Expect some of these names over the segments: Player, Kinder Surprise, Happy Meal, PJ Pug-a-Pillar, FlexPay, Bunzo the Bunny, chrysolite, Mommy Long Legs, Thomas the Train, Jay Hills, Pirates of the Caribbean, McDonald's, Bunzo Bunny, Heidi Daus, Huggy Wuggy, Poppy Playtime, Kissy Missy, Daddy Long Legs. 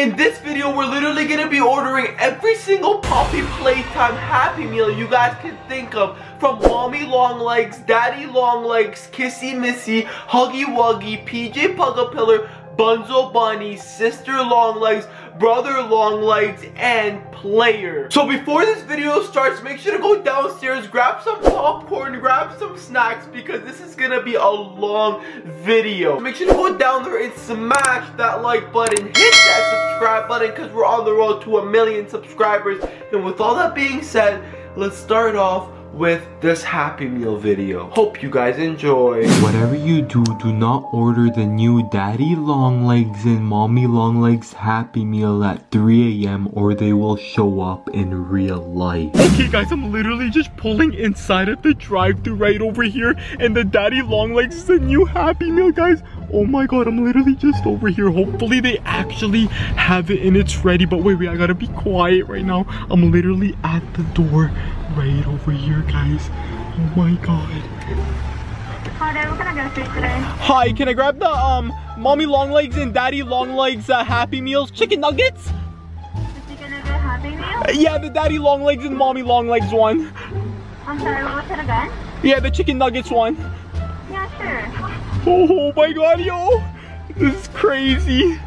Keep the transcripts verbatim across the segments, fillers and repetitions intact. In this video, we're literally gonna be ordering every single Poppy Playtime Happy Meal you guys can think of, from Mommy Long Legs, Daddy Long Legs, Kissy Missy, Huggy Wuggy, P J Pug-a-Pillar, Bunzo Bunny, Sister Long Legs, Brother Long Legs, and Player. So before this video starts, make sure to go downstairs, grab some popcorn, grab some snacks, because this is gonna be a long video. Make sure to go down there and smash that like button, hit that subscribe button, because we're on the road to a million subscribers. And with all that being said, let's start off with this Happy Meal video. Hope you guys enjoy. Whatever you do, do not order the new Daddy Long Legs and Mommy Long Legs Happy Meal at three A M or they will show up in real life. Okay guys, I'm literally just pulling inside at the drive-thru right over here, and the Daddy Long Legs is the new Happy Meal, guys. Oh my god, I'm literally just over here. Hopefully they actually have it and it's ready. But wait, wait, I gotta be quiet right now. I'm literally at the door right over here, guys. Oh my god. Hi there, what can I go through today? Hi, can I grab the um Mommy Long Legs and Daddy Long Legs uh, Happy Meals chicken nuggets? The chicken nugget Happy Meal? Yeah, the Daddy Long Legs and Mommy Long Legs one. I'm sorry, what was it again? Yeah, the chicken nuggets one. Yeah, sure. Oh my god, yo, this is crazy.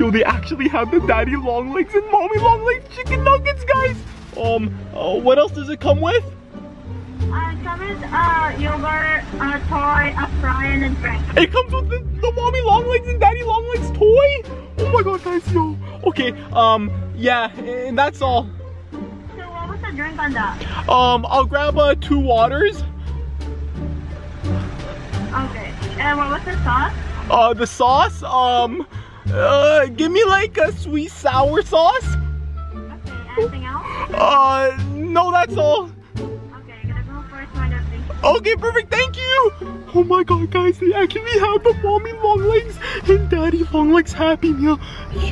Yo, they actually have the Daddy Long Legs and Mommy Long Legs chicken nuggets, guys. Um, uh, what else does it come with? Uh, it comes with uh, yogurt, a toy, a fry, and a drink. It comes with the, the Mommy Long Legs and Daddy Long Legs toy? Oh my god, guys, yo. Okay, um, yeah, and that's all. So what was the drink on that? Um, I'll grab uh, two waters. Okay. And what was the sauce? Uh, the sauce, um, uh, give me like a sweet sour sauce. Okay, anything else? Uh, no, that's all. Okay, I'm gonna go for some other things. Okay, perfect, thank you! Oh my god, guys, they actually have the Mommy Long Legs and Daddy Long Legs Happy Meal.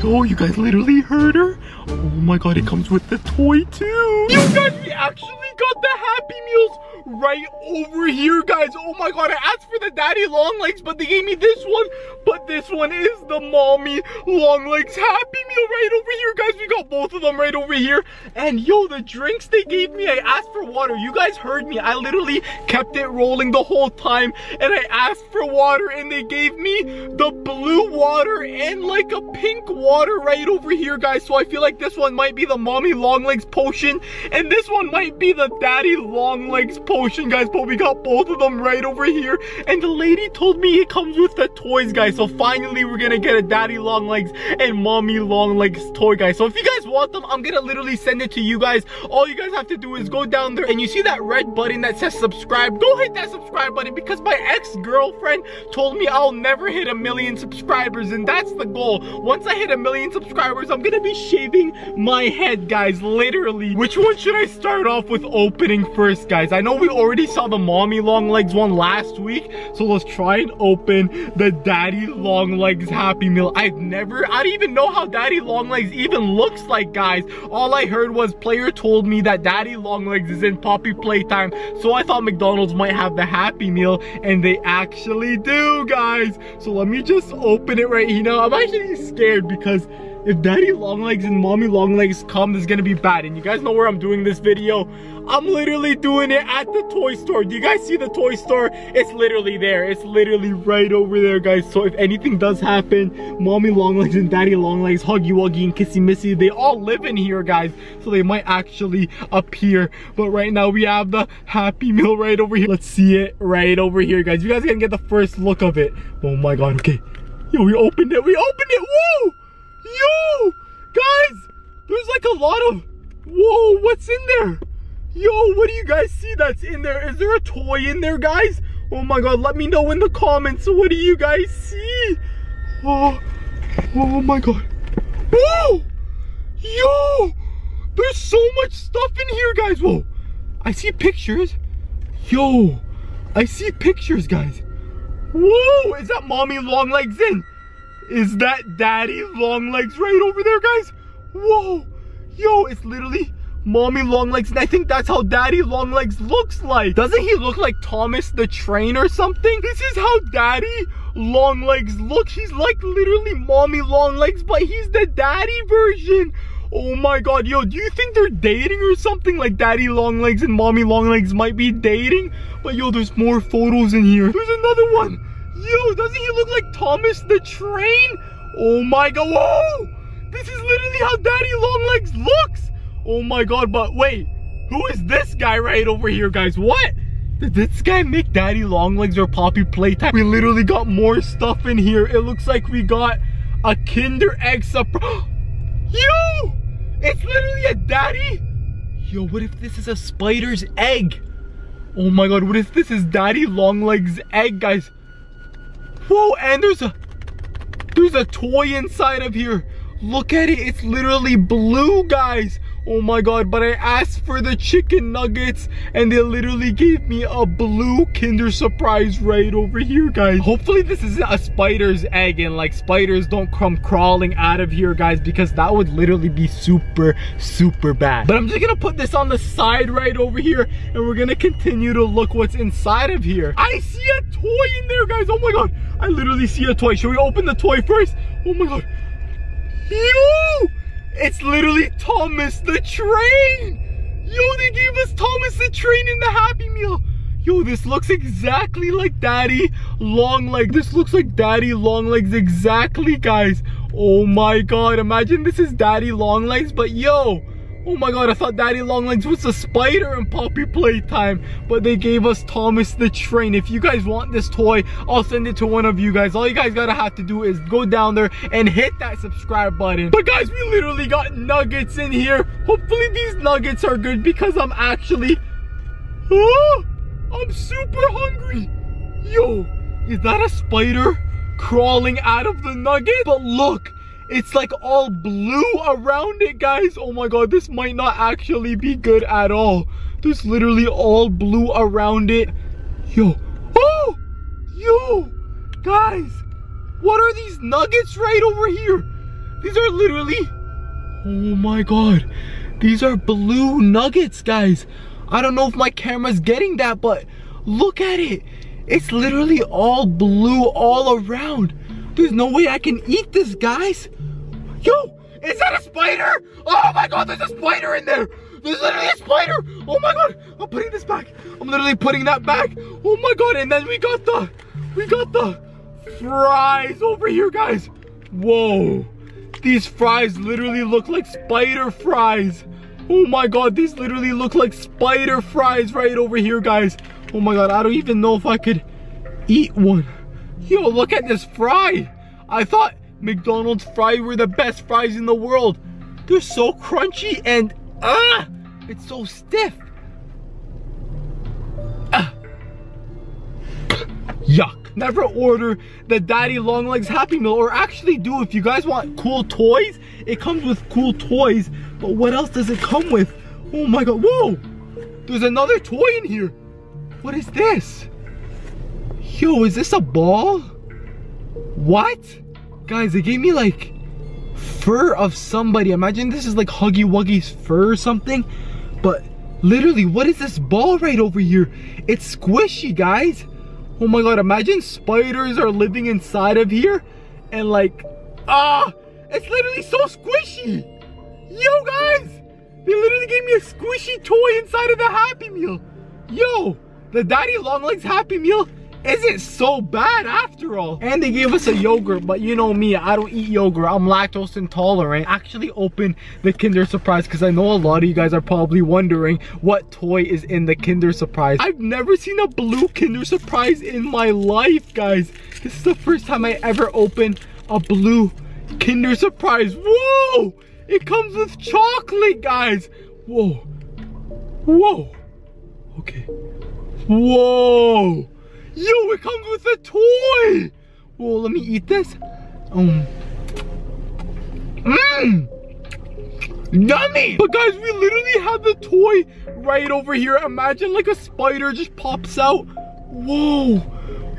Yo, you guys literally heard her. Oh my god, it comes with the toy too. You guys, we actually got the Happy Meals right over here, guys. Oh my god, I asked for the Daddy Long Legs, but they gave me this one. But this one is the Mommy Long Legs Happy Meal right over here, guys. We got both of them right over here. And yo, the drinks they gave me, I asked for water. You guys heard me. I literally kept it rolling the whole time, and I asked for water, and they gave me the blue water and like a pink water right over here, guys. So I feel like this one might be the Mommy Long Legs potion, and this one might be the Daddy Long Legs potion. Potion, guys, but we got both of them right over here, and the lady told me it comes with the toys, guys. So finally we're gonna get a Daddy Long Legs and Mommy Long Legs toy, guys. So if you guys want them, I'm gonna literally send it to you guys. All you guys have to do is go down there and you see that red button that says subscribe. Go hit that subscribe button, because my ex-girlfriend told me I'll never hit a million subscribers, and that's the goal. Once I hit a million subscribers, I'm gonna be shaving my head, guys, literally. Which one should I start off with opening first, guys? I know we already saw the Mommy Long Legs one last week, so let's try and open the Daddy Long Legs Happy Meal. I've never, I don't even know how Daddy Long Legs even looks like, guys. All I heard was Player told me that Daddy Long Legs is in Poppy Playtime, so I thought McDonald's might have the Happy Meal, and they actually do, guys. So let me just open it right here now. I'm actually scared, because if Daddy Long Legs and Mommy Long Legs come, this is gonna be bad. And you guys know where I'm doing this video. I'm literally doing it at the toy store. Do you guys see the toy store? It's literally there. It's literally right over there, guys. So if anything does happen, Mommy Long Legs and Daddy Long Legs, Huggy Wuggy and Kissy Missy, they all live in here, guys. So they might actually appear. But right now we have the Happy Meal right over here. Let's see it right over here, guys. You guys can get the first look of it. Oh my god, okay. Yo, we opened it. We opened it. Whoa! Yo, guys, there's like a lot of, whoa, what's in there? Yo, what do you guys see that's in there? Is there a toy in there, guys? Oh my god, let me know in the comments. What do you guys see? Oh, oh my god. Whoa, yo, there's so much stuff in here, guys. Whoa, I see pictures. Yo, I see pictures, guys. Whoa, is that Mommy Long Legs in? Is that Daddy Long Legs right over there, guys? Whoa, yo, it's literally Mommy Long Legs, and I think that's how Daddy Long Legs looks like. Doesn't he look like Thomas the Train or something? This is how Daddy Long Legs looks. He's like literally Mommy Long Legs, but he's the daddy version. Oh my god, yo, do you think they're dating or something? Like Daddy Long Legs and Mommy Long Legs might be dating? But yo, there's more photos in here. There's another one. Yo, doesn't he look like Thomas the Train? Oh my god, whoa! This is literally how Daddy Long Legs looks! Oh my god, but wait, who is this guy right over here, guys? What? Did this guy make Daddy Long Legs or Poppy Playtime? We literally got more stuff in here. It looks like we got a Kinder Egg Surprise. Yo! It's literally a daddy! Yo, what if this is a spider's egg? Oh my god, what if this is Daddy Long Legs' egg, guys? Whoa, and there's a, there's a toy inside of here. Look at it, it's literally blue, guys. Oh my god, but I asked for the chicken nuggets and they literally gave me a blue Kinder Surprise right over here, guys. Hopefully this isn't a spider's egg and like spiders don't come crawling out of here, guys, because that would literally be super, super bad. But I'm just gonna put this on the side right over here and we're gonna continue to look what's inside of here. I see a toy in there, guys. Oh my god, I literally see a toy. Should we open the toy first? Oh my god. Yo! It's literally Thomas the Train! Yo, they gave us Thomas the Train in the Happy Meal! Yo, this looks exactly like Daddy Long Legs. This looks like Daddy Long Legs exactly, guys. Oh my god, imagine this is Daddy Long Legs, but yo! Oh my god, I thought Daddy Long Legs was a spider in Poppy Playtime, but they gave us Thomas the Train. If you guys want this toy, I'll send it to one of you guys. All you guys gotta have to do is go down there and hit that subscribe button. But guys, we literally got nuggets in here. Hopefully these nuggets are good because I'm actually... Oh, I'm super hungry. Yo, is that a spider crawling out of the nugget? But look. It's like all blue around it, guys. Oh my god, this might not actually be good at all. There's literally all blue around it. Yo. Oh! Yo! Guys, what are these nuggets right over here? These are literally... Oh my god. These are blue nuggets, guys. I don't know if my camera's getting that, but look at it. It's literally all blue all around. There's no way I can eat this, guys. Yo, is that a spider? Oh my god, there's a spider in there. There's literally a spider. Oh my god, I'm putting this back. I'm literally putting that back. Oh my god, and then we got the, we got the fries over here, guys. Whoa, these fries literally look like spider fries. Oh my god, these literally look like spider fries right over here, guys. Oh my god, I don't even know if I could eat one. Yo, look at this fry. I thought McDonald's fries were the best fries in the world. They're so crunchy and ah, uh, it's so stiff. Uh. Yuck. Never order the Daddy Long Legs Happy Meal, or actually do if you guys want cool toys. It comes with cool toys, but what else does it come with? Oh my god, whoa. There's another toy in here. What is this? Yo, is this a ball? What? Guys, they gave me like fur of somebody. Imagine this is like Huggy Wuggy's fur or something. But literally, what is this ball right over here? It's squishy, guys. Oh my god, imagine spiders are living inside of here. And like, ah, it's literally so squishy. Yo, guys, they literally gave me a squishy toy inside of the Happy Meal. Yo, the Daddy Long Legs Happy Meal isn't so bad after all. And they gave us a yogurt, but you know me, I don't eat yogurt. I'm lactose intolerant. Actually open the Kinder Surprise because I know a lot of you guys are probably wondering what toy is in the Kinder Surprise. I've never seen a blue Kinder Surprise in my life, guys. This is the first time I ever opened a blue Kinder Surprise. Whoa! It comes with chocolate, guys. Whoa. Whoa. Okay. Whoa. Yo, it comes with a toy! Whoa, let me eat this. Um, Mmm! Yummy! But guys, we literally have the toy right over here. Imagine like a spider just pops out. Whoa!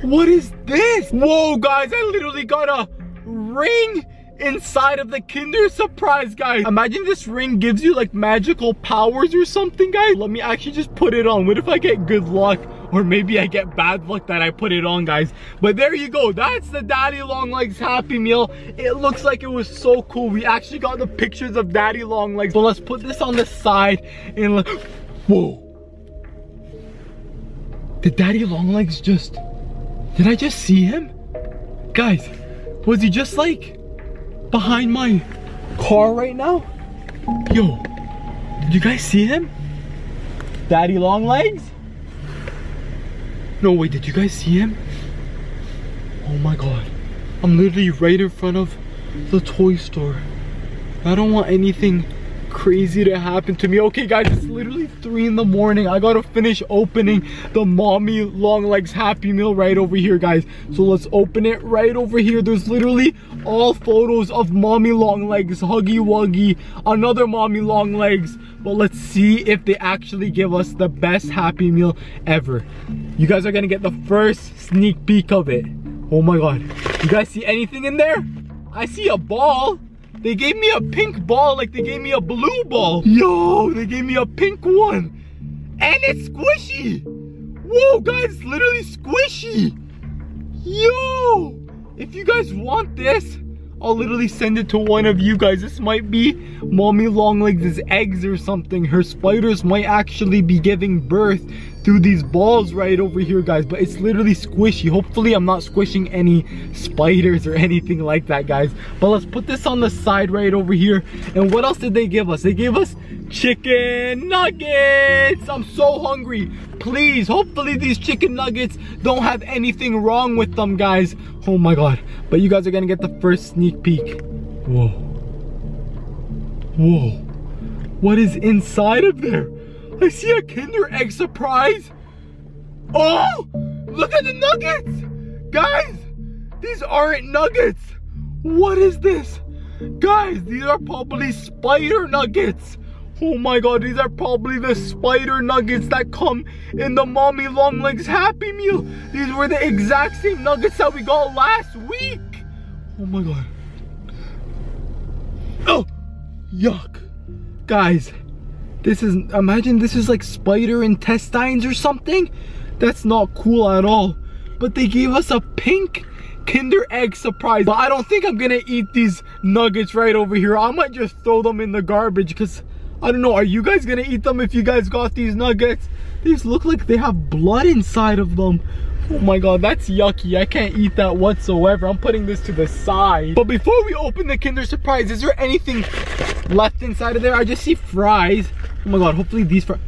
What is this? Whoa, guys, I literally got a ring inside of the Kinder Surprise, guys. Imagine this ring gives you like magical powers or something, guys. Let me actually just put it on. What if I get good luck? Or maybe I get bad luck that I put it on, guys. But there you go. That's the Daddy Long Legs Happy Meal. It looks like it was so cool. We actually got the pictures of Daddy Long Legs. But let's put this on the side and look. Whoa. Did Daddy Long Legs just... Did I just see him? Guys, was he just like behind my car right now? Yo, did you guys see him? Daddy Long Legs? No, wait, did you guys see him? Oh my God. I'm literally right in front of the toy store. I don't want anything crazy to happen to me. Okay, guys, it's literally three in the morning. I gotta finish opening the Mommy Long Legs Happy Meal right over here, guys. So let's open it right over here. There's literally all photos of Mommy Long Legs, Huggy Wuggy, another Mommy Long Legs. But let's see if they actually give us the best Happy Meal ever. You guys are gonna get the first sneak peek of it. Oh my God. You guys see anything in there? I see a ball. They gave me a pink ball like they gave me a blue ball. Yo, they gave me a pink one. And it's squishy. Whoa, guys, literally squishy. Yo, if you guys want this, I'll literally send it to one of you guys. This might be Mommy Long Legs' eggs or something. Her spiders might actually be giving birth through these balls right over here, guys. But it's literally squishy. Hopefully I'm not squishing any spiders or anything like that, guys. But let's put this on the side right over here. And what else did they give us? They gave us chicken nuggets. I'm so hungry. Please, hopefully these chicken nuggets don't have anything wrong with them, guys. Oh my God. But you guys are gonna get the first sneak peek. Whoa. Whoa. What is inside of there? I see a Kinder Egg Surprise. Oh, look at the nuggets. Guys, these aren't nuggets. What is this? Guys, these are probably spider nuggets. Oh my God, these are probably the spider nuggets that come in the Mommy Long Legs Happy Meal. These were the exact same nuggets that we got last week. Oh my God. Oh, yuck. Guys, this is, imagine this is like spider intestines or something. That's not cool at all. But they gave us a pink Kinder Egg Surprise. But I don't think I'm gonna eat these nuggets right over here. I might just throw them in the garbage because I don't know. Are you guys gonna eat them if you guys got these nuggets? These look like they have blood inside of them. Oh my God, that's yucky. I can't eat that whatsoever. I'm putting this to the side. But before we open the Kinder Surprise, is there anything left inside of there? I just see fries. Oh my God, hopefully these fries...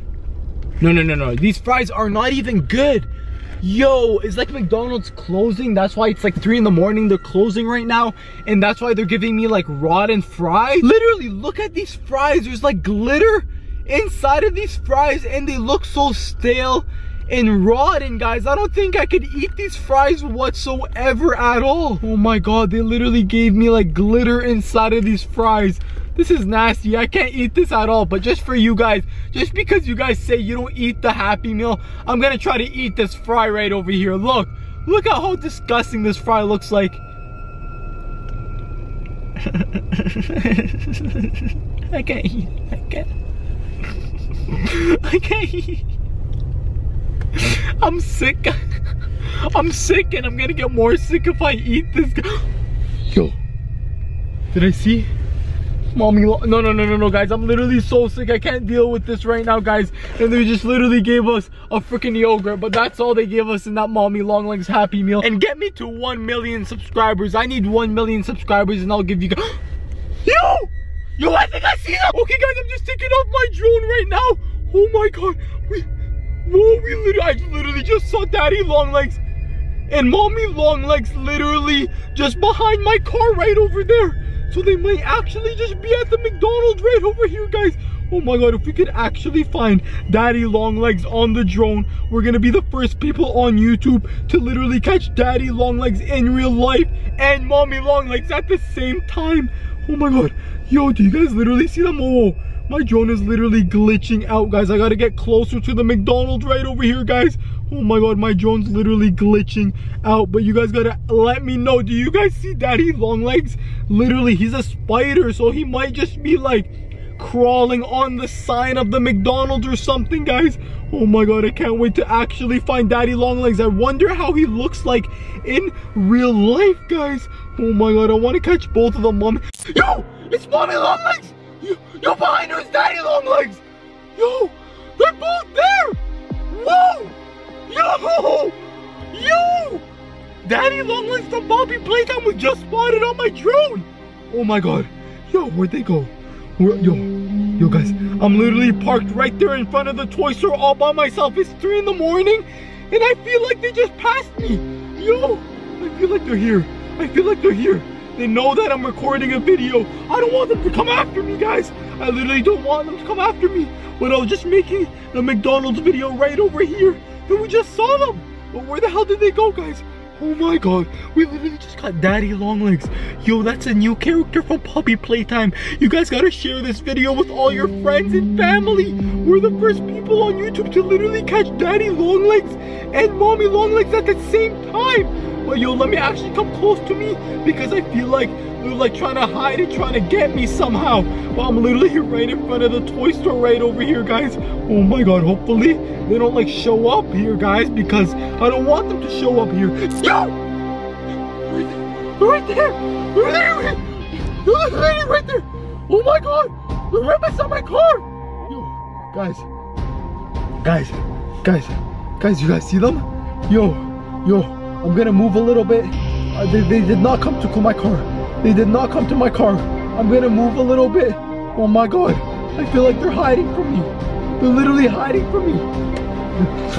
No, no, no, no. These fries are not even good. Yo, it's like McDonald's closing. That's why it's like three in the morning. They're closing right now. And that's why they're giving me like rotten fries. Literally, look at these fries. There's like glitter inside of these fries. And they look so stale and rotten, guys. I don't think I could eat these fries whatsoever at all. Oh my God, they literally gave me like glitter inside of these fries. This is nasty. I can't eat this at all. But just for you guys, just because you guys say you don't eat the Happy Meal, I'm gonna try to eat this fry right over here. Look, look at how disgusting this fry looks like. I can't eat. I can't. I can't eat. I'm sick. I'm sick and I'm gonna get more sick if I eat this. Yo. Did I see? Mommy, no, no, no, no, no, guys. I'm literally so sick. I can't deal with this right now, guys. And they just literally gave us a freaking yogurt. But that's all they gave us in that Mommy Long Legs Happy Meal. And get me to one million subscribers. I need one million subscribers and I'll give you guys... Yo! Yo, I think I see that! Okay, guys, I'm just taking off my drone right now. Oh, my God. We... Whoa, we literally, I literally just saw Daddy Long Legs and Mommy Long Legs literally just behind my car right over there. So they might actually just be at the McDonald's right over here, guys. Oh my God, if we could actually find Daddy Long Legs on the drone, we're gonna be the first people on YouTube to literally catch Daddy Long Legs in real life and Mommy Long Legs at the same time. Oh my God. Yo, do you guys literally see them? Whoa, whoa. My drone is literally glitching out, guys. I gotta get closer to the McDonald's right over here, guys. Oh my god, my drone's literally glitching out. But you guys gotta let me know. Do you guys see Daddy Long Legs? Literally, he's a spider, so he might just be like crawling on the sign of the McDonald's or something, guys. Oh my god, I can't wait to actually find Daddy Long Legs. I wonder how he looks like in real life, guys. Oh my god, I want to catch both of them, Mom. Yo, it's Mommy Long Legs. Yo, yo, behind her is Daddy Long Legs. Yo, they're both there. Whoa. Yo, yo, Daddy Long Legs the Poppy Playtime was just spotted on my drone. Oh my god. Yo, where'd they go? Where, yo, yo guys, I'm literally parked right there in front of the toy store all by myself. It's three in the morning and I feel like they just passed me. Yo, I feel like they're here. I feel like they're here. They know that I'm recording a video. I don't want them to come after me, guys. I literally don't want them to come after me. But I was just making the McDonald's video right over here and we just saw them. But where the hell did they go, guys? Oh my god, we literally just got Daddy Long Legs. Yo, that's a new character from Poppy Playtime. You guys gotta share this video with all your friends and family. We're the first people on YouTube to literally catch Daddy Long Legs and Mommy Long Legs at the same time. But yo, let me actually come close to me because I feel like they're like trying to hide and trying to get me somehow. But I'm literally right in front of the toy store right over here, guys. Oh my god, hopefully they don't like show up here, guys, because I don't want them to show up here. Yo! They're right there! They're right there! They're right, right there! Oh my god! They're right beside my car! Yo, guys. Guys. Guys. Guys, you guys see them? Yo. Yo. I'm gonna move a little bit. Uh, they, they did not come to my car. They did not come to my car. I'm gonna move a little bit. Oh my god. I feel like they're hiding from me. They're literally hiding from me.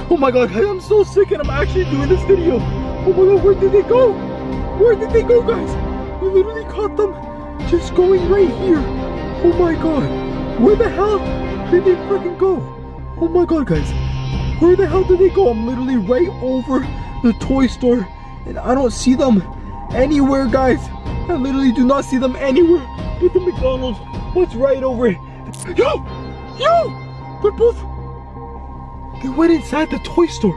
Oh my god, guys, I'm so sick and I'm actually doing this video. Oh my god, where did they go? Where did they go, guys? We literally caught them just going right here. Oh my god, where the hell did they freaking go? Oh my god, guys, where the hell did they go? I'm literally right over the toy store and I don't see them anywhere, guys. I literally do not see them anywhere. But the McDonald's was right over it. Yo! Yo! They're both... They went inside the toy store.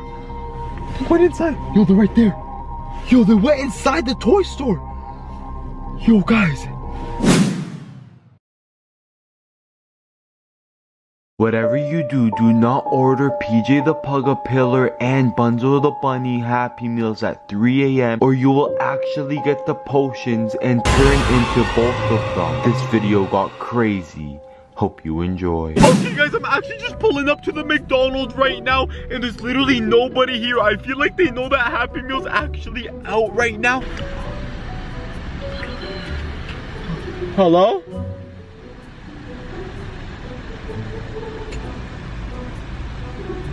They went inside. Yo, they're right there. Yo, they went inside the toy store. Yo, guys. Whatever you do, do not order P J the Pug-a-Pillar and Bunzo the Bunny Happy Meals at three A M or you will actually get the potions and turn into both of them. This video got crazy. Hope you enjoy. Okay, guys, I'm actually just pulling up to the McDonald's right now, and there's literally nobody here. I feel like they know that Happy Meal's actually out right now. Hello?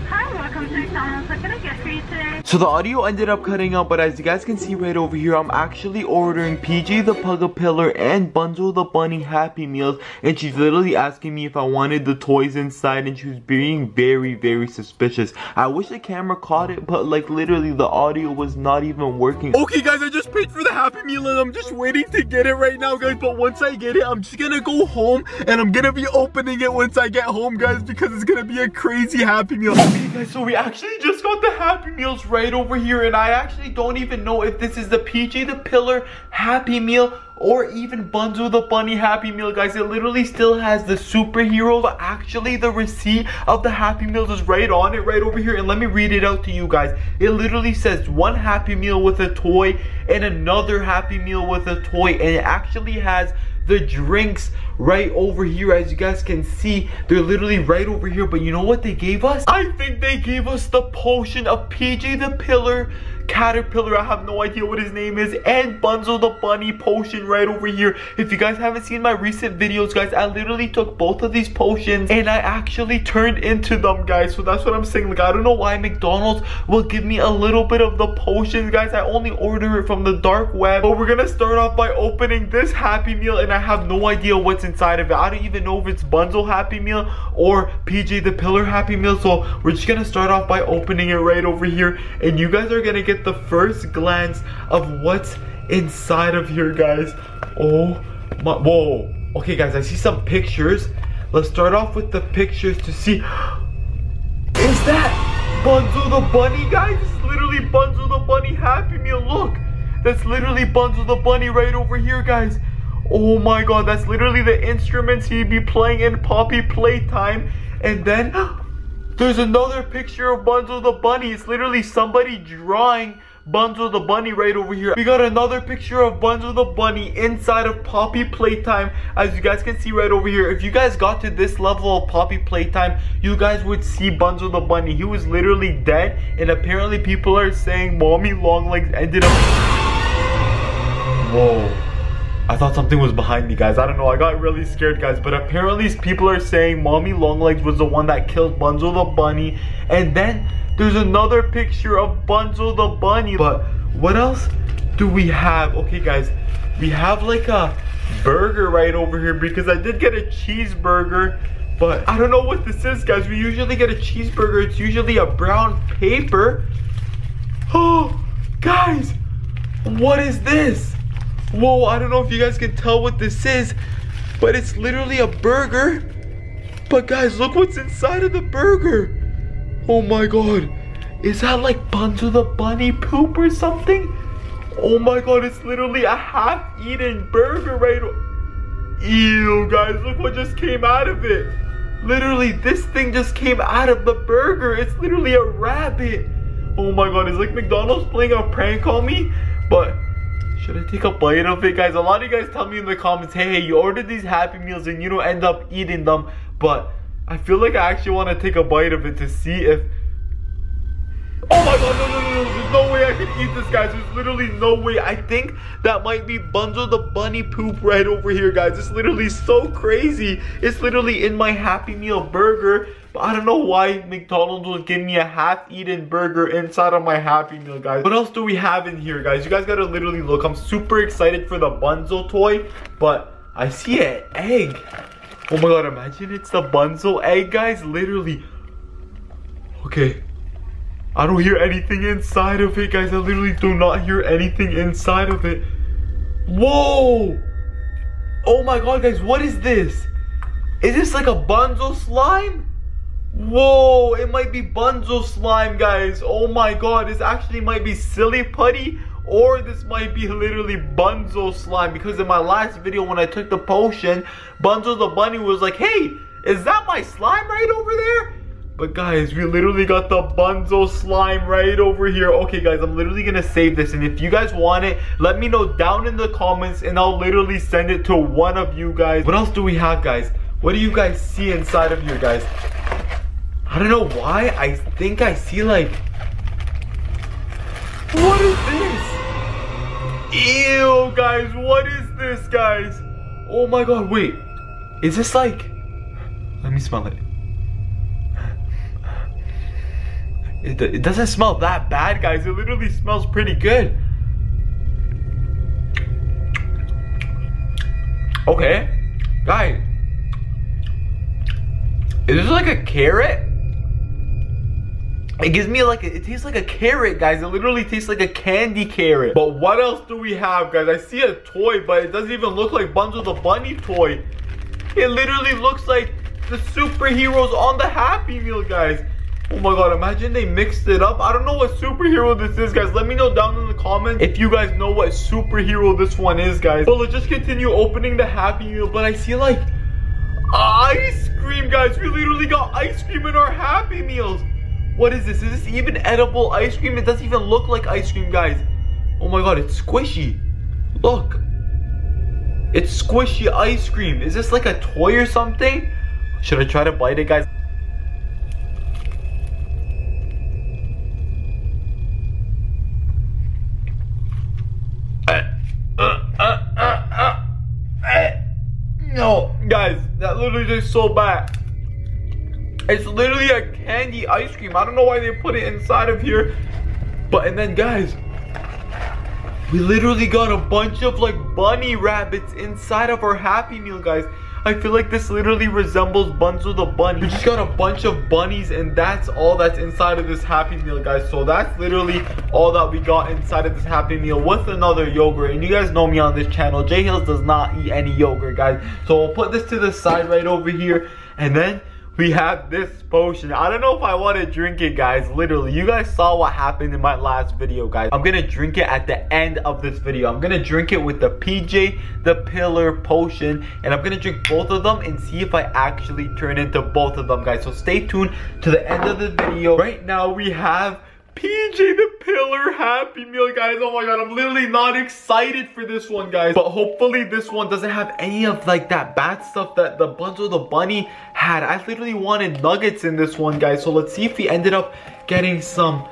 Hi, welcome to McDonald's. What can I get for you today? So the audio ended up cutting out, but as you guys can see right over here, I'm actually ordering P J the Pug-a-Pillar and Bunzo the Bunny Happy Meals, and she's literally asking me if I wanted the toys inside, and she was being very, very suspicious. I wish the camera caught it, but like literally the audio was not even working. Okay, guys, I just paid for the Happy Meal, and I'm just waiting to get it right now, guys, but once I get it, I'm just gonna go home, and I'm gonna be opening it once I get home, guys, because it's gonna be a crazy Happy Meal. Okay, guys, so we actually just got the Happy Meals right Right over here, and I actually don't even know if this is the P J the Pillar Happy Meal or even Bunzo the Bunny Happy Meal, guys. It literally still has the superhero. Actually, the receipt of the Happy Meals is right on it right over here, and let me read it out to you guys. It literally says one Happy Meal with a toy and another Happy Meal with a toy, and it actually has the drinks right over here. As you guys can see, they're literally right over here. But you know what they gave us? I think they gave us the potion of P J the Pillar Caterpillar, I have no idea what his name is, and Bunzo the Bunny potion right over here. If you guys haven't seen my recent videos, guys, I literally took both of these potions and I actually turned into them, guys. So that's what I'm saying. Like, I don't know why McDonald's will give me a little bit of the potions, guys. I only order it from the dark web. But we're gonna start off by opening this Happy Meal, and I have no idea what's inside of it. I don't even know if it's Bunzo Happy Meal or P J the Pillar Happy Meal. So we're just gonna start off by opening it right over here, and you guys are gonna get the first glance of what's inside of here, guys. Oh my, whoa. Okay, guys, I see some pictures Let's start off with the pictures to see. Is that Bunzo the Bunny, guys? This is literally Bunzo the Bunny Happy Meal. Look, that's literally Bunzo the Bunny right over here, guys. Oh my god, that's literally the instruments he'd be playing in Poppy Playtime. And then there's another picture of Bunzo the Bunny. It's literally somebody drawing Bunzo the Bunny right over here. We got another picture of Bunzo the Bunny inside of Poppy Playtime, as you guys can see right over here. If you guys got to this level of Poppy Playtime, you guys would see Bunzo the Bunny. He was literally dead, and apparently people are saying Mommy Long Legs ended up... Whoa. I thought something was behind me, guys. I don't know, I got really scared, guys. But apparently people are saying Mommy Long Legs was the one that killed Bunzo the Bunny. And then there's another picture of Bunzo the Bunny. But what else do we have? Okay, guys, we have like a burger right over here, because I did get a cheeseburger. But I don't know what this is, guys. We usually get a cheeseburger. It's usually a brown paper. Oh, guys, what is this? Whoa, I don't know if you guys can tell what this is, but it's literally a burger. But guys, look what's inside of the burger. Oh my god. Is that like Bunzo the Bunny poop or something? Oh my god, it's literally a half-eaten burger right... Ew, guys, look what just came out of it. Literally, this thing just came out of the burger. It's literally a rabbit. Oh my god, it's like McDonald's playing a prank on me, but... Should I take a bite of it, guys? A lot of you guys tell me in the comments, hey, hey, you ordered these Happy Meals and you don't end up eating them. But I feel like I actually want to take a bite of it to see if... Oh my god, no, no, no, no. There's no way I can eat this, guys. There's literally no way. I think that might be Bunzo the Bunny poop right over here, guys. It's literally so crazy. It's literally in my Happy Meal burger. But I don't know why McDonald's would give me a half-eaten burger inside of my Happy Meal, guys. What else do we have in here, guys? You guys gotta literally look. I'm super excited for the Bunzo toy, but I see an egg. Oh my god, imagine it's the Bunzo egg, guys. Literally. Okay. I don't hear anything inside of it, guys. I literally do not hear anything inside of it. Whoa! Oh my god, guys, what is this? Is this like a Bunzo slime? Whoa, it might be Bunzo slime, guys. Oh my god, this actually might be Silly Putty, or this might be literally Bunzo slime, because in my last video when I took the potion, Bunzo the Bunny was like, hey, is that my slime right over there? But guys, we literally got the Bunzo slime right over here. Okay, guys, I'm literally gonna save this. And if you guys want it, let me know down in the comments, and I'll literally send it to one of you guys. What else do we have, guys? What do you guys see inside of here, guys? I don't know why. I think I see like... What is this? Ew, guys. What is this, guys? Oh my god, wait. Is this like... Let me smell it. It, it doesn't smell that bad, guys. It literally smells pretty good. Okay. Guys. Is this like a carrot? It gives me like, a, it tastes like a carrot, guys. It literally tastes like a candy carrot. But what else do we have, guys? I see a toy, but it doesn't even look like Bunzo the Bunny toy. It literally looks like the superheroes on the Happy Meal, guys. Oh my god, imagine they mixed it up. I don't know what superhero this is, guys. Let me know down in the comments if you guys know what superhero this one is, guys. Well, let's just continue opening the Happy Meal, but I see like ice cream, guys. We literally got ice cream in our Happy Meals. What is this? Is this even edible ice cream? It doesn't even look like ice cream, guys. Oh my god, it's squishy. Look. It's squishy ice cream. Is this like a toy or something? Should I try to bite it, guys? Guys, that literally tastes so bad. It's literally a candy ice cream. I don't know why they put it inside of here. But, and then guys, we literally got a bunch of like bunny rabbits inside of our Happy Meal, guys. I feel like this literally resembles Bunzo the Bunny. We just got a bunch of bunnies, and that's all that's inside of this Happy Meal, guys. So that's literally all that we got inside of this Happy Meal with another yogurt. And you guys know me on this channel, Jay Hills does not eat any yogurt, guys. So we'll put this to the side right over here, and then we have this potion. I don't know if I want to drink it, guys. Literally, you guys saw what happened in my last video, guys. I'm gonna drink it at the end of this video. I'm gonna drink it with the P J the Pillar potion, and I'm gonna drink both of them and see if I actually turn into both of them, guys. So stay tuned to the end of the video. Right now we have P J the Pillar Happy Meal, guys. Oh my god, I'm literally not excited for this one, guys. But hopefully this one doesn't have any of like that bad stuff that the Bunzo the Bunny had. I literally wanted nuggets in this one, guys. So let's see if we ended up getting some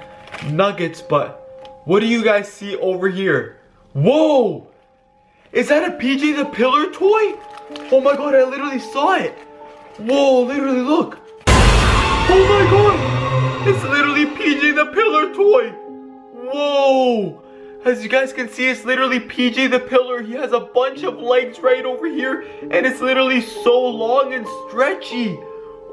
nuggets. But what do you guys see over here? Whoa! Is that a P J the Pillar toy? Oh my god, I literally saw it. Whoa, literally look. Oh my god! It's literally P J the Pillar toy! Whoa! As you guys can see, it's literally P J the Pillar. He has a bunch of legs right over here, and it's literally so long and stretchy.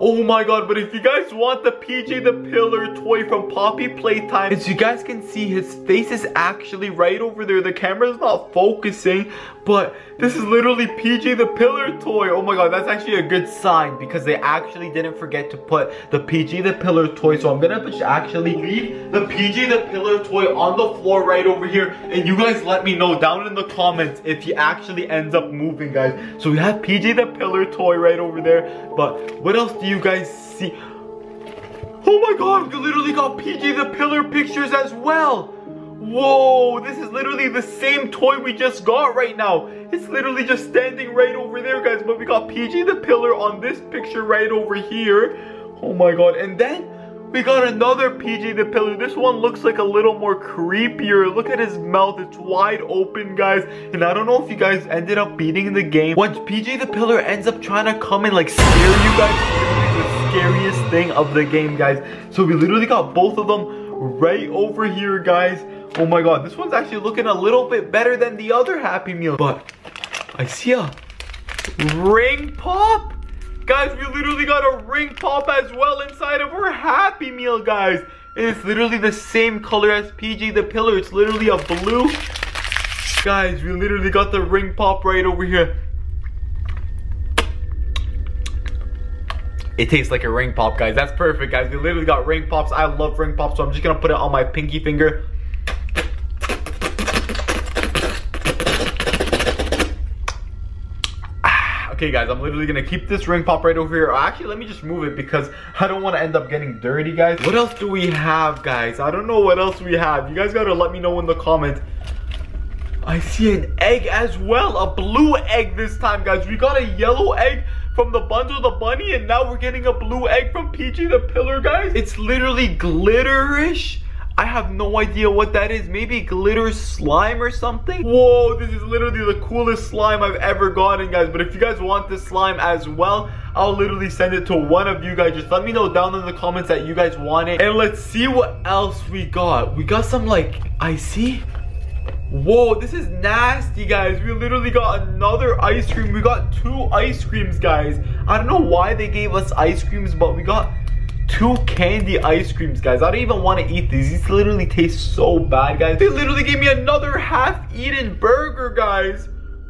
Oh my god, but if you guys want the P J the Pillar toy from Poppy Playtime, as you guys can see, his face is actually right over there. The camera's not focusing, but this is literally P J the Pillar toy. Oh my god, that's actually a good sign because they actually didn't forget to put the P J the Pillar toy. So I'm gonna actually leave the P J the Pillar toy on the floor right over here, and you guys let me know down in the comments if he actually ends up moving, guys. So we have P J the Pillar toy right over there, but what else do you You guys see? Oh my god, we literally got P J the Pillar pictures as well. Whoa, this is literally the same toy we just got right now. It's literally just standing right over there, guys, but we got P J the Pillar on this picture right over here. Oh my god, and then we got another P J the Pillar. This one looks like a little more creepier. Look at his mouth. It's wide open, guys. And I don't know if you guys ended up beating the game. Once P J the Pillar ends up trying to come and like scare you guys, it's the scariest thing of the game, guys. So we literally got both of them right over here, guys. Oh my god. This one's actually looking a little bit better than the other Happy Meal. But I see a ring pop. Guys, we literally got a ring pop as well inside of our Happy Meal, guys. It's literally the same color as P J the Pillar. It's literally a blue. Guys, we literally got the ring pop right over here. It tastes like a ring pop, guys. That's perfect, guys. We literally got ring pops. I love ring pops, so I'm just going to put it on my pinky finger. Okay, guys, I'm literally gonna keep this ring pop right over here. Actually, let me just move it because I don't want to end up getting dirty, guys. What else do we have, guys? I don't know what else we have. You guys gotta let me know in the comments. I see an egg as well, a blue egg this time, guys. We got a yellow egg from the Bunzo the Bunny, and now we're getting a blue egg from P J the Pillar, guys. It's literally glitterish. I have no idea what that is. Maybe glitter slime or something? Whoa, this is literally the coolest slime I've ever gotten, guys. But if you guys want this slime as well, I'll literally send it to one of you guys. Just let me know down in the comments that you guys want it. And let's see what else we got. We got some, like, icy. Whoa, this is nasty, guys. We literally got another ice cream. We got two ice creams, guys. I don't know why they gave us ice creams, but we got two candy ice creams, guys. I don't even want to eat these. These literally taste so bad, guys. They literally gave me another half-eaten burger, guys.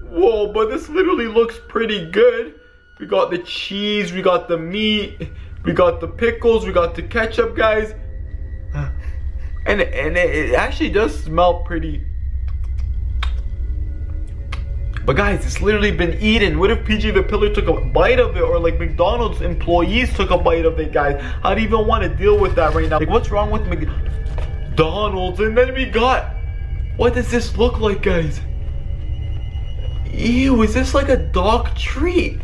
Whoa, but this literally looks pretty good. We got the cheese, we got the meat, we got the pickles, we got the ketchup, guys. And, and it, it actually does smell pretty. But guys, it's literally been eaten. What if P J the Pillar took a bite of it, or like McDonald's employees took a bite of it, guys? I don't even want to deal with that right now. Like, what's wrong with McDonald's? And then we got, what does this look like, guys? Ew, is this like a dog treat?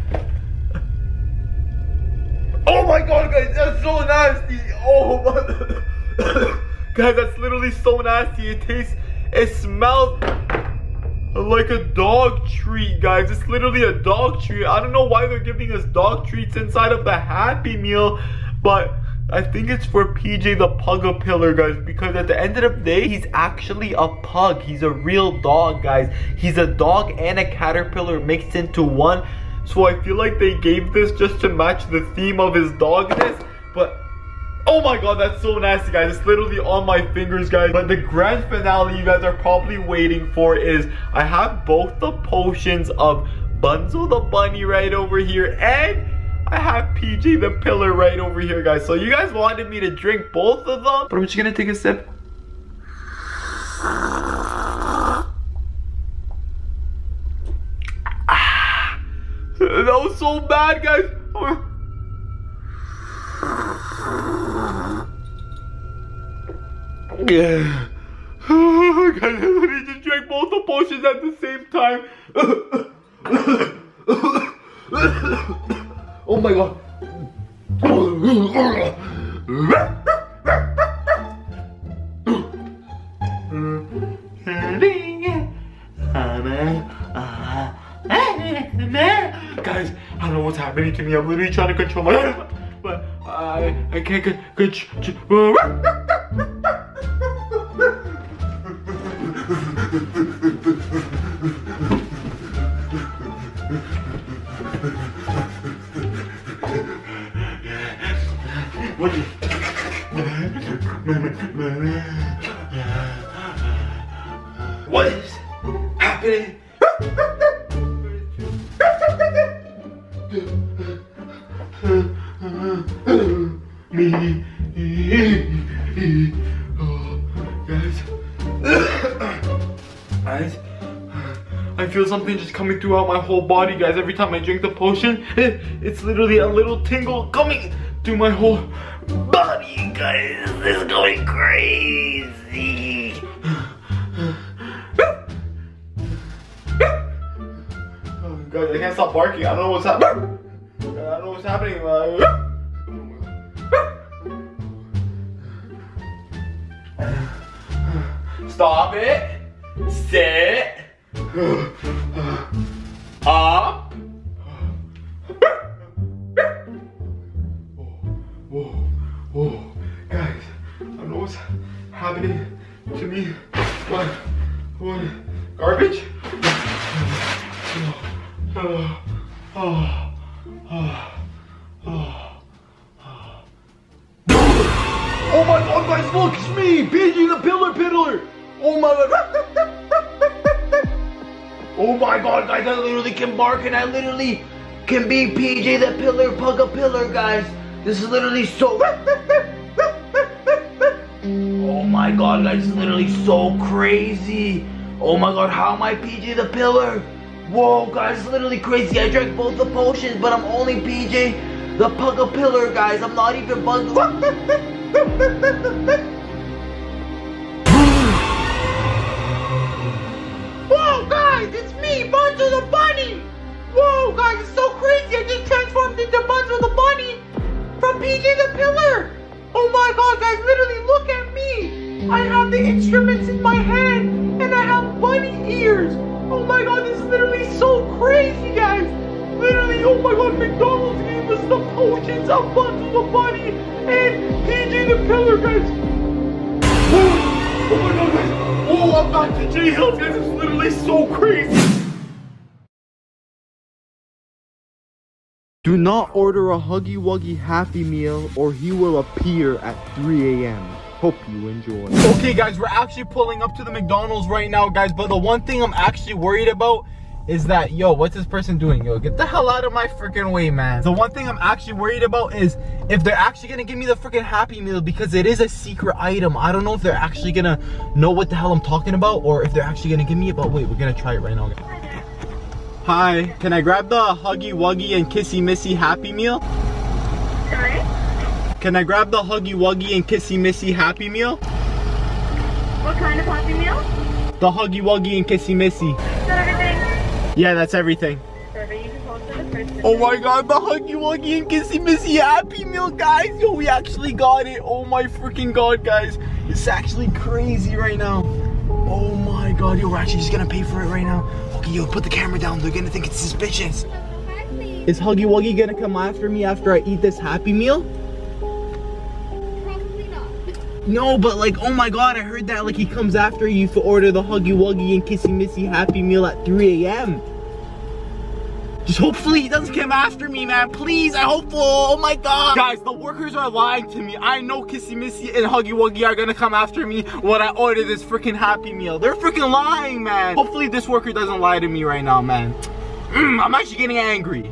Oh my god, guys, that's so nasty. Oh my guys, that's literally so nasty. It tastes, it smells like a dog treat, guys. It's literally a dog treat. I don't know why they're giving us dog treats inside of the Happy Meal, but I think it's for P J the Pug-a-Pillar, guys, because at the end of the day, he's actually a pug. He's a real dog, guys. He's a dog and a caterpillar mixed into one. So I feel like they gave this just to match the theme of his dogness. But oh my god, that's so nasty, guys. It's literally on my fingers, guys. But the grand finale you guys are probably waiting for is I have both the potions of Bunzo the Bunny right over here, and I have P J the Pillar right over here, guys. So you guys wanted me to drink both of them, but I'm just gonna take a sip. Ah, that was so bad, guys. Yeah. Guys, I literally just drank both the potions at the same time. Oh my god. Guys, I don't know what's happening to me. I'm literally trying to control my, but I I can't control. What is happening? Me. Oh, guys. Guys. I feel something just coming throughout my whole body, guys. Every time I drink the potion, it's literally a little tingle coming through my whole body, guys. This is going crazy. Oh, guys, I can't stop barking. I don't know what's happening. I don't know what's happening. Like, stop it, sit, up. Whoa, whoa, guys, I don't know what's happening to me. What, what, garbage? Oh, oh, oh, oh, oh. Oh my god, guys, look, it's me, P J the Pillar Piddler. Oh my god. Oh my god, guys, I literally can bark and I literally can be P J the Pillar Pug-a-Pillar, guys. This is literally so... Oh my god, guys, this is literally so crazy. Oh my god, how am I P J the Pillar? Whoa, guys, it's literally crazy. I drank both the potions, but I'm only P J the Pug-a-Pillar, guys. I'm not even Bunzo. Guys, it's me, Bunzo the Bunny! Whoa, guys, it's so crazy! I just transformed into Bunzo the Bunny from P J the Pillar! Oh my god, guys, literally look at me! I have the instruments in my hand, and I have bunny ears! Oh my god, this is literally so crazy, guys! Literally, oh my god, McDonald's gave us the potions of Bunzo the Bunny and P J the Pillar, guys! Whoa. Oh my god, guys! Oh, I'm back to Jay Hills, guys. It's literally so crazy. Do not order a Huggy Wuggy Happy Meal or he will appear at three A M Hope you enjoy. Okay, guys, we're actually pulling up to the McDonald's right now, guys. But the one thing I'm actually worried about is that, yo, what's this person doing? Yo, get the hell out of my freaking way, man. The one thing I'm actually worried about is if they're actually gonna give me the freaking Happy Meal, because it is a secret item. I don't know if they're actually gonna know what the hell I'm talking about or if they're actually gonna give me it, but wait, we're gonna try it right now. Hi, can I grab the Huggy Wuggy and Kissy Missy Happy Meal? Sorry? Can I grab the Huggy Wuggy and Kissy Missy Happy Meal? What kind of Happy Meal? The Huggy Wuggy and Kissy Missy. Yeah, that's everything. Oh my god, the Huggy Wuggy and Kissy Missy Happy Meal, guys! Yo, we actually got it! Oh my freaking god, guys! It's actually crazy right now. Oh my god, yo, we're actually just gonna pay for it right now. Okay, yo, put the camera down. They're gonna think it's suspicious. Is Huggy Wuggy gonna come after me after I eat this Happy Meal? Probably not. No, but like, oh my god, I heard that like he comes after you to order the Huggy Wuggy and Kissy Missy Happy Meal at three A M Just hopefully he doesn't come after me, man. Please, I hopeful. Oh my god. Guys, the workers are lying to me. I know Kissy Missy and Huggy Wuggy are gonna come after me when I order this freaking Happy Meal. They're freaking lying, man. Hopefully this worker doesn't lie to me right now, man. Mm, I'm actually getting angry.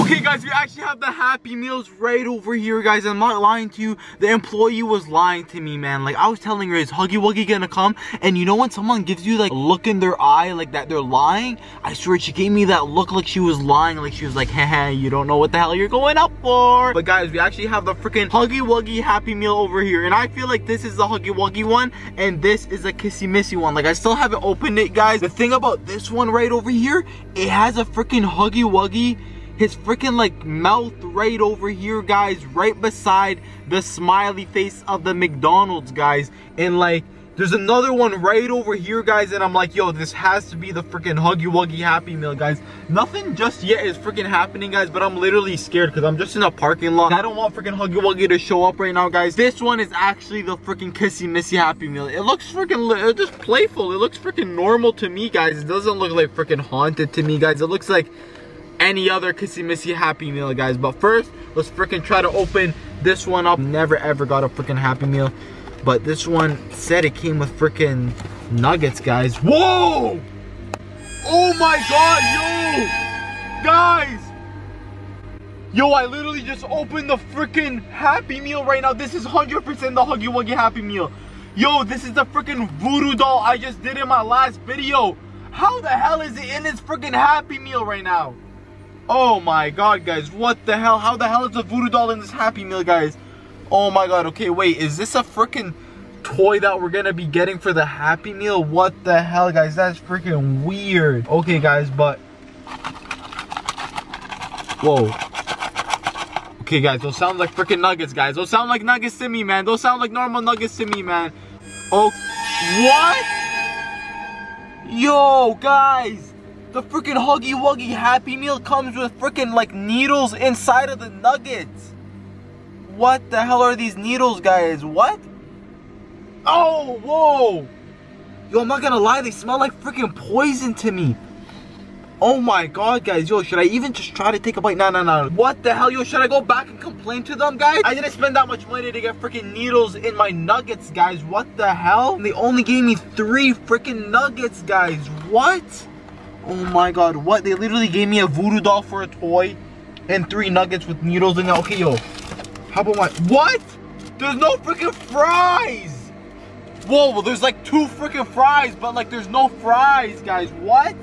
Okay guys, we actually have the Happy Meals right over here, guys. I'm not lying to you. The employee was lying to me, man. Like, I was telling her, is Huggy Wuggy gonna come? And you know when someone gives you like a look in their eye like that they're lying? I swear she gave me that look like she was lying. Like she was like, haha, you don't know what the hell you're going up for. But guys, we actually have the freaking Huggy Wuggy Happy Meal over here. And I feel like this is the Huggy Wuggy one and this is the Kissy Missy one. Like, I still haven't opened it, guys. The thing about this one right over here, it has a freaking Huggy Wuggy, his freaking like mouth right over here, guys, right beside the smiley face of the McDonald's, guys. And like there's another one right over here, guys, and I'm like, yo, this has to be the freaking Huggy Wuggy Happy Meal, guys. Nothing just yet is freaking happening, guys, but I'm literally scared because I'm just in a parking lot. I don't want freaking Huggy Wuggy to show up right now, guys. This one is actually the freaking Kissy Missy Happy Meal. It looks freaking, it's just playful. It looks freaking normal to me, guys. It doesn't look like freaking haunted to me, guys. It looks like any other Kissy Missy Happy Meal, guys. But first, let's freaking try to open this one up. Never ever got a freaking Happy Meal, but this one said it came with freaking nuggets, guys. Whoa! Oh my god, yo! Guys! Yo, I literally just opened the freaking Happy Meal right now. This is one hundred percent the Huggy Wuggy Happy Meal. Yo, this is the freaking voodoo doll I just did in my last video. How the hell is it in this freaking Happy Meal right now? Oh my god, guys, what the hell? How the hell is a voodoo doll in this Happy Meal, guys? Oh my god. Okay, wait, is this a freaking toy that we're gonna be getting for the Happy Meal? What the hell, guys? That's freaking weird. Okay guys, but whoa. Okay guys, those sound like freaking nuggets, guys. Those sound like nuggets to me, man. Those sound like normal nuggets to me, man. Oh, what? Yo guys, the freaking Huggy Wuggy Happy Meal comes with freaking like needles inside of the nuggets. What the hell are these needles, guys? What? Oh, whoa. Yo, I'm not gonna lie, they smell like freaking poison to me. Oh my god, guys. Yo, should I even just try to take a bite? No, no, no. What the hell? Yo, should I go back and complain to them, guys? I didn't spend that much money to get freaking needles in my nuggets, guys. What the hell? They only gave me three freaking nuggets, guys. What? Oh my god, what? They literally gave me a voodoo doll for a toy and three nuggets with needles in it. Okay, yo, how about my, what? There's no freaking fries. Whoa, well, there's like two freaking fries, but like there's no fries, guys. What?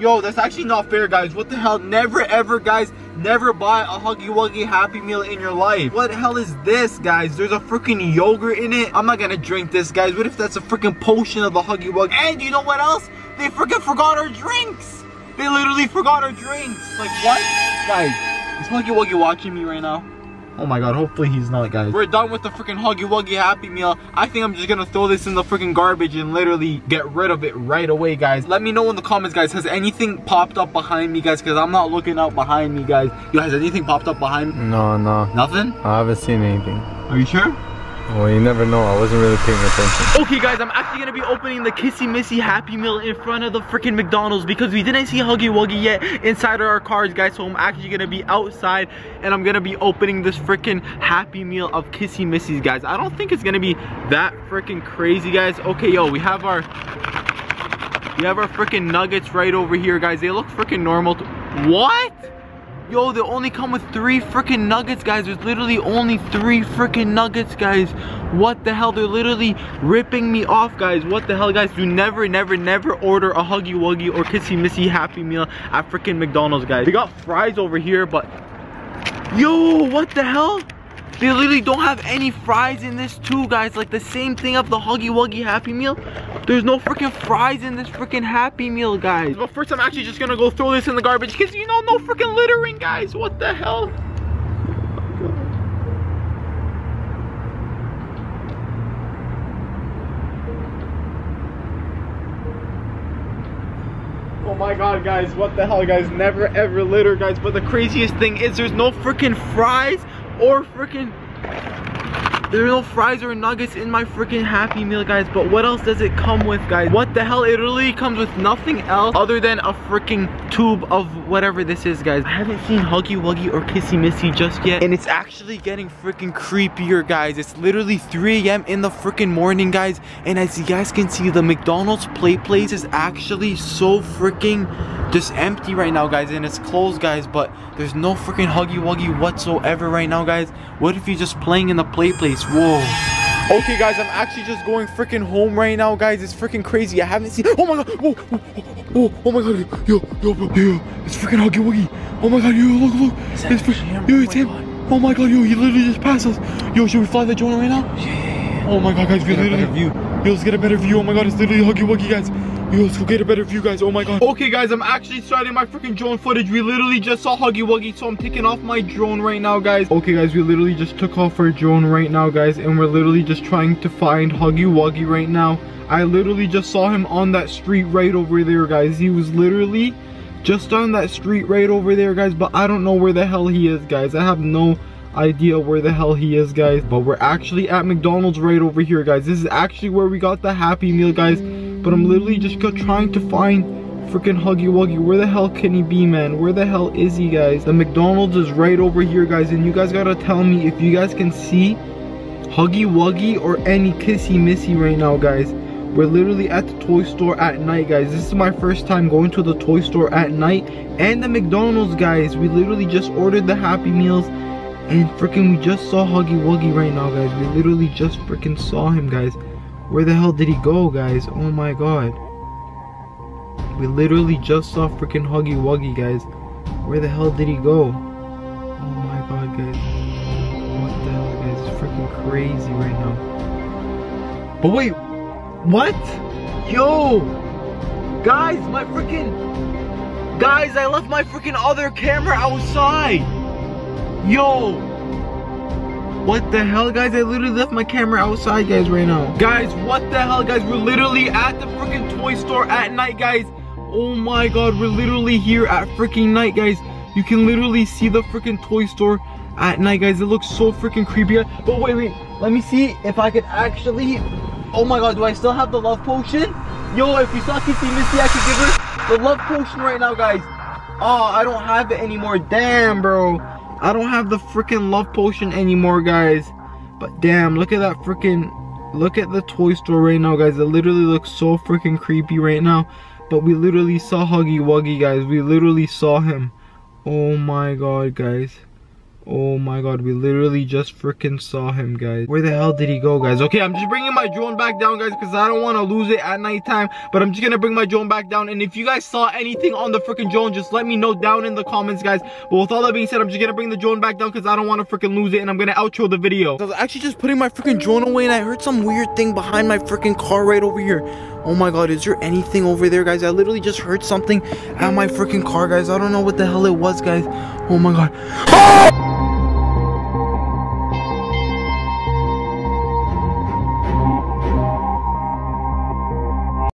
Yo, that's actually not fair, guys. What the hell? Never ever, guys, never buy a Huggy Wuggy Happy Meal in your life. What the hell is this, guys? There's a freaking yogurt in it. I'm not gonna drink this, guys. What if that's a freaking potion of the Huggy Wuggy? And you know what else? They freaking forgot our drinks. They literally forgot our drinks. Like, what? Guys, is Huggy Wuggy watching me right now? Oh my god, hopefully he's not, guys. We're done with the freaking Huggy Wuggy Happy Meal. I think I'm just gonna throw this in the freaking garbage and literally get rid of it right away, guys. Let me know in the comments, guys, has anything popped up behind me, guys? Because I'm not looking out behind me, guys. Yo, has anything popped up behind me? No, no. Nothing? I haven't seen anything. Are you sure? Well, you never know. I wasn't really paying attention. Okay, guys, I'm actually going to be opening the Kissy Missy Happy Meal in front of the freaking McDonald's because we didn't see Huggy Wuggy yet inside of our cars, guys. So I'm actually going to be outside and I'm going to be opening this freaking Happy Meal of Kissy Missy's, guys. I don't think it's going to be that freaking crazy, guys. Okay, yo, we have our, we have our freaking nuggets right over here, guys. They look freaking normal. What? Yo, they only come with three freaking nuggets, guys. There's literally only three freaking nuggets, guys. What the hell? They're literally ripping me off, guys. What the hell, guys? Do never, never, never order a Huggy Wuggy or Kissy Missy Happy Meal at freaking McDonald's, guys. They got fries over here, but... Yo, what the hell? They literally don't have any fries in this too, guys. Like the same thing of the Huggy Wuggy Happy Meal. There's no freaking fries in this freaking Happy Meal, guys. But first, I'm actually just gonna go throw this in the garbage because, you know, no freaking littering, guys. What the hell? Oh my god, guys. What the hell, guys? Never ever litter, guys. But the craziest thing is there's no freaking fries or freaking... There's no fries or nuggets in my freaking Happy Meal, guys. But what else does it come with, guys? What the hell? It really comes with nothing else other than a freaking tube of whatever this is, guys. I haven't seen Huggy Wuggy or Kissy Missy just yet, and it's actually getting freaking creepier, guys. It's literally three A M in the freaking morning, guys, and as you guys can see, the McDonald's play place is actually so freaking just empty right now, guys, and it's closed, guys, but there's no freaking Huggy Wuggy whatsoever right now, guys. What if you're just playing in the play place? Whoa. Okay, guys, I'm actually just going freaking home right now, guys. It's freaking crazy. I haven't seen. Oh my god. Whoa. Oh, oh my god. Yo, yo, yo, yo. It's freaking Huggy Wuggy. Oh my god. Yo, look, look. It's freaking. Yo, it's him. Oh my god. Yo, he literally just passed us. Yo, should we fly the drone right now? Yeah, yeah, yeah. Oh my god, guys. We literally. View. Yo, let's get a better view. Oh my god. It's literally Huggy Wuggy, guys. Yo, let's go get a better view, guys. Oh my god. Okay, guys, I'm actually starting my freaking drone footage. We literally just saw Huggy Wuggy, so I'm taking off my drone right now, guys. Okay, guys, we literally just took off our drone right now, guys, and we're literally just trying to find Huggy Wuggy right now. I literally just saw him on that street right over there, guys. He was literally just on that street right over there, guys, but I don't know where the hell he is, guys. I have no idea where the hell he is, guys, but we're actually at McDonald's right over here, guys. This is actually where we got the Happy Meal, guys, but I'm literally just trying to find freaking Huggy Wuggy. Where the hell can he be, man? Where the hell is he, guys? The McDonald's is right over here, guys, and you guys gotta tell me if you guys can see Huggy Wuggy or any Kissy Missy right now, guys. We're literally at the toy store at night, guys. This is my first time going to the toy store at night and the McDonald's, guys. We literally just ordered the Happy Meals, and freaking we just saw Huggy Wuggy right now, guys. We literally just freaking saw him, guys. Where the hell did he go, guys? Oh my god. We literally just saw freaking Huggy Wuggy, guys. Where the hell did he go? Oh my god, guys. What the hell, guys? It's freaking crazy right now. But wait. What? Yo. Guys, my freaking... Guys, I left my freaking other camera outside. Yo, what the hell, guys? I literally left my camera outside, guys, right now. Guys, what the hell, guys? We're literally at the freaking toy store at night, guys. Oh my god, we're literally here at freaking night, guys. You can literally see the freaking toy store at night, guys. It looks so freaking creepy. But wait, wait, let me see if I could actually... Oh my god, do I still have the love potion? Yo, if we saw Kissy Missy, I could give her the love potion right now, guys. Oh, I don't have it anymore. Damn, bro. I don't have the freaking love potion anymore, guys. But damn, look at that freaking, look at the toy store right now, guys. It literally looks so freaking creepy right now. But we literally saw Huggy Wuggy, guys. We literally saw him. Oh my god, guys. Oh my god, we literally just freaking saw him, guys. Where the hell did he go, guys? Okay, I'm just bringing my drone back down, guys, because I don't want to lose it at nighttime. But I'm just gonna bring my drone back down, and if you guys saw anything on the freaking drone, just let me know down in the comments, guys. But with all that being said, I'm just gonna bring the drone back down because I don't want to freaking lose it, and I'm gonna outro the video. I was actually just putting my freaking drone away, and I heard some weird thing behind my freaking car right over here. Oh my god, is there anything over there, guys? I literally just heard something at my freaking car, guys. I don't know what the hell it was, guys. Oh my god. Oh!